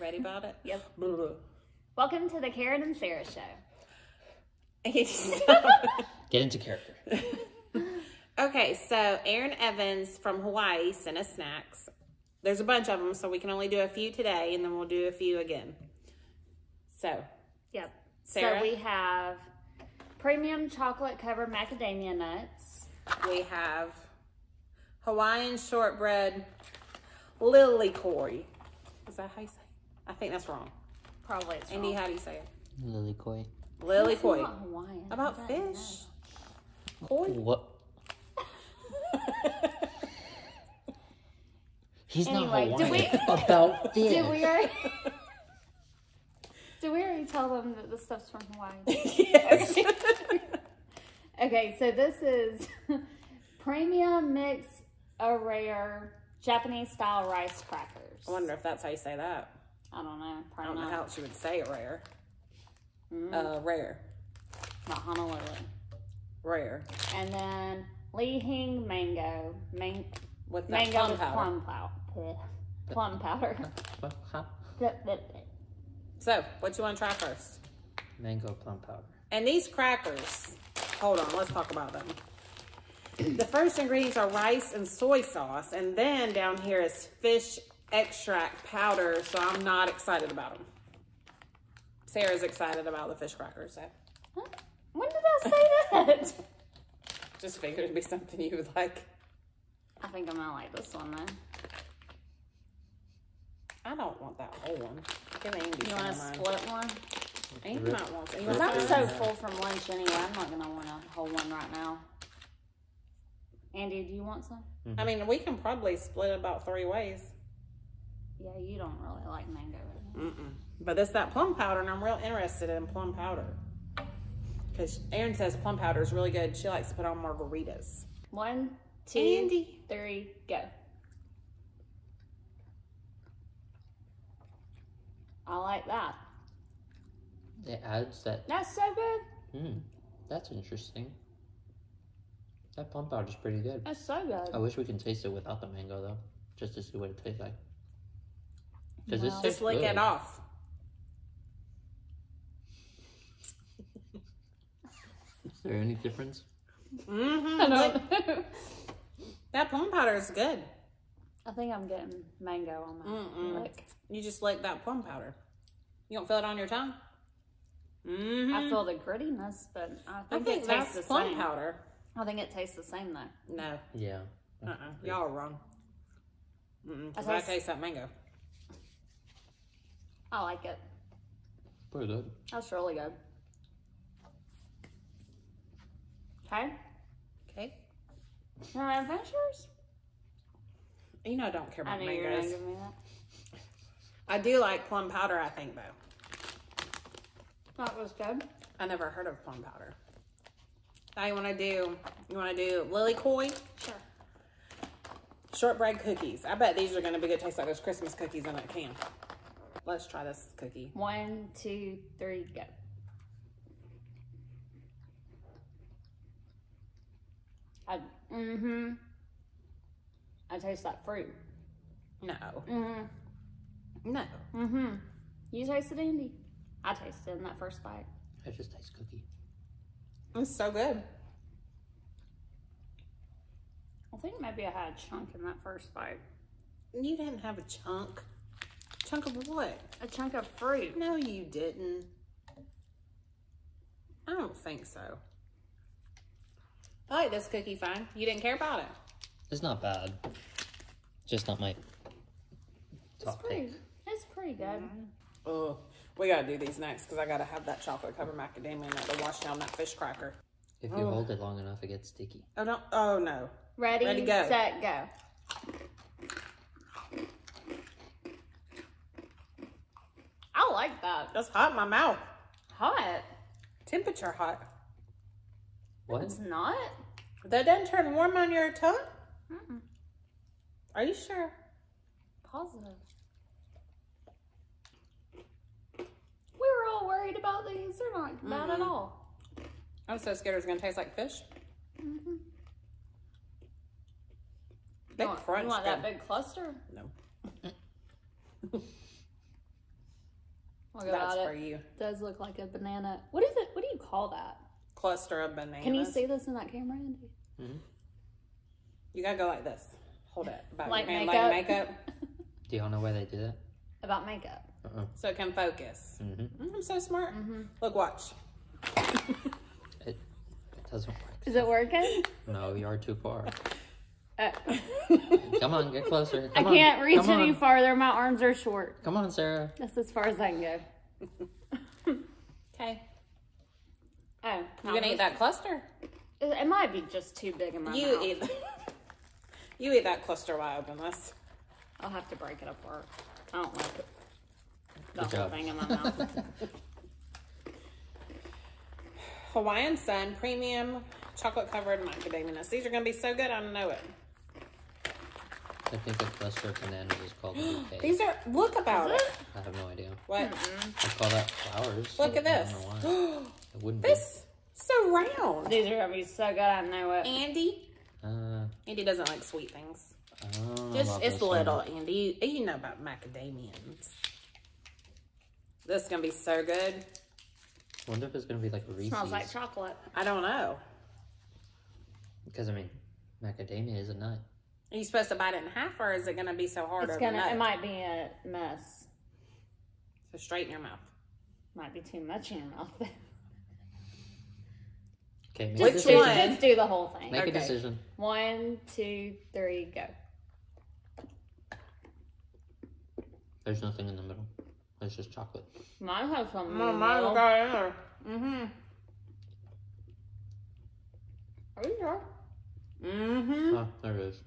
Ready about it? Yep. Welcome to the Karen and Sara Show. Get into character. Okay, so Aaron Evans from Hawaii sent us snacks. There's a bunch of them, so we can only do a few today, and then we'll do a few again. So, yep. Sarah? So we have premium chocolate covered macadamia nuts. We have Hawaiian shortbread Lilikoi. Is that how you say it? I think that's wrong. Probably it's wrong. Andy, how do you say it? Lilikoi. Lilikoi. About Hawaiian. About fish. Koi. What? He's anyway, not Hawaiian. About fish. Did we already tell them that this stuff's from Hawaii? Yes. Okay, so this is premium mix a rare Japanese style rice crackers. I wonder if that's how you say that. I don't know. Probably I don't know how she would say rare. Rare. Not Honolulu. Rare. And then Li Hing mango. With that mango plum with powder. Plum powder. So, what you want to try first? Mango plum powder. And these crackers, hold on, let's talk about them. The first ingredients are rice and soy sauce, and then down here is fish extract powder, so I'm not excited about them. Sarah's excited about the fish crackers. So. Huh? When did I say that? Just figured it'd be something you would like. I think I'm gonna like this one, though. I don't want that whole one. Give Andy you want to split one? Andy might want to. Because I'm so full from lunch anyway. I'm not going to want a whole one right now. Andy, do you want some? I mean, we can probably split about 3 ways. Yeah, you don't really like mango. But it's that plum powder, and I'm real interested in plum powder. Because Erin says plum powder is really good. She likes to put on margaritas. 1, 2, 3, go. I like that. It adds that. That's so good. That's interesting. That plum powder is pretty good. That's so good. I wish we can taste it without the mango though, just to see what it tastes like. Because it's just lick it off. Is there any difference? I don't know. That plum powder is good. I think I'm getting mango on that. You just like that plum powder. You don't feel it on your tongue? I feel the grittiness, but I think it tastes the plum same. Powder. I think it tastes the same, though. No. Yeah. Y'all are wrong. I taste that mango. I like it. Pretty good. That's really good. Okay. Okay. You want my adventures? You know I don't care about mangoes. I do like plum powder, I think, though. That was good. I never heard of plum powder. Now you want to do Lilikoi? Sure. Shortbread cookies. I bet these are going to be good. Taste like those Christmas cookies in a can. Let's try this cookie. 1, 2, 3, go. I taste that fruit. No. No. You tasted it, Andy. I tasted it in that first bite. I just taste cookie. It's so good. I think maybe I had a chunk in that first bite. You didn't have a chunk. Chunk of what? A chunk of fruit. No, you didn't. I don't think so. I like this cookie fine. You didn't care about it. It's not bad. Just not my top pick. It's pretty good. Oh, we gotta do these next because I gotta have that chocolate covered macadamia nut to wash down that fish cracker. If you hold it long enough, it gets sticky. Oh no! Oh no! Ready, go. Set, go. I like that. That's hot in my mouth. Hot. Temperature hot. What? It's not. That doesn't turn warm on your tongue. Are you sure? Positive. We were all worried about these. They're not bad at all. I'm so scared it's gonna taste like fish. Big crunch. You want that big cluster? No. Look at that. That's for you. It does look like a banana. What is it? What do you call that? Cluster of bananas. Can you see this in that camera, Andy? Mm-hmm. You gotta go like this. Hold it. About like your hand, makeup. Like makeup. Do y'all know where they do that? About makeup. So it can focus. Mm-hmm. I'm so smart. Mm-hmm. Look, watch. It doesn't work. Is it working? No, you are too far. Come on, get closer. Come I can't on. Reach Come any on. Farther. My arms are short. Come on, Sarah. That's as far as I can go. Okay. Oh, you gonna eat that cluster? It might be just too big in my mouth. You eat that cluster while I open this. I'll have to break it apart. I don't like it. The whole thing in my mouth. Hawaiian Sun Premium Chocolate Covered Macadamia Nuts. These are going to be so good, I know it. I think the cluster of bananas is called a bouquet. These are, look about it. I have no idea. What? Mm-hmm. I call that flowers. Look at this. I don't know why. It wouldn't this be. So round. These are going to be so good, I know it. Andy? Andy doesn't like sweet things. Just, it's little, one. Andy. You know about macadamians. This is going to be so good. I wonder if it's going to be like Reese's. Smells like chocolate. I don't know. Because, I mean, macadamia is a nut. Are you supposed to bite it in half, or is it going to be so hard? It might be a mess. So straighten your mouth. Might be too much in your mouth. Okay, make a decision. Which one? Just do the whole thing. Make a decision. 1, 2, 3, go. There's nothing in the middle. It's just chocolate. Mine has something. Mine got in there. Mm-hmm. Are you sure? Mm-hmm. Oh, there it is.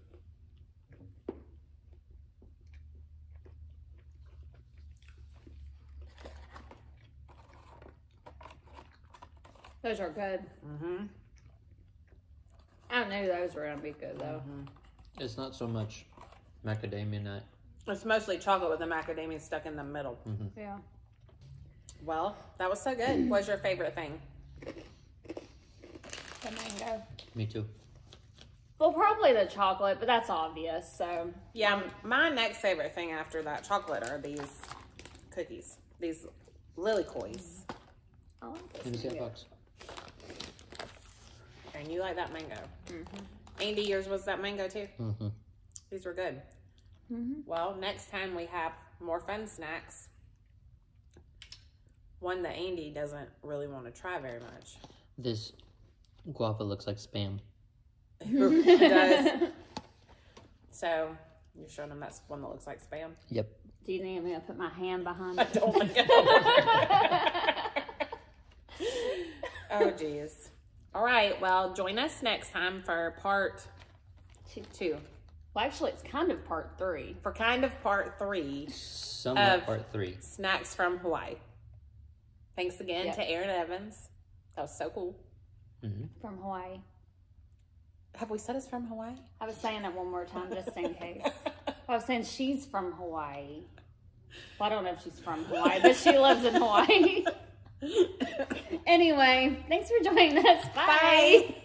Those are good. Mm-hmm. I knew those were gonna be good though. Mm-hmm. It's not so much macadamia nut. It's mostly chocolate with the macadamia stuck in the middle. Mm-hmm. Yeah. Well, that was so good. What's your favorite thing? The mango. Me too. Well, probably the chocolate, but that's obvious, so. Yeah, my next favorite thing after that chocolate are these cookies. These Lilikois. I like this. Let me see that box. And you like that mango. Mm-hmm. Andy, yours was that mango too? Mm-hmm. These were good. Mm-hmm. Well, next time we have more fun snacks. One that Andy doesn't really want to try very much. This guava looks like Spam. It does. So, you're showing them that's one that looks like Spam? Yep. Do you think I'm going to put my hand behind it? I don't want to get over. Oh, geez. All right. Well, join us next time for part 2. Well, actually, it's kind of part 3. For kind of part 3. Somewhat part 3. Snacks from Hawaii. Thanks again to Aaron Evans. That was so cool. Mm-hmm. From Hawaii. Have we said it's from Hawaii? I was saying it one more time just in case. I was saying she's from Hawaii. Well, I don't know if she's from Hawaii, but she lives in Hawaii. Anyway, thanks for joining us. Bye. Bye.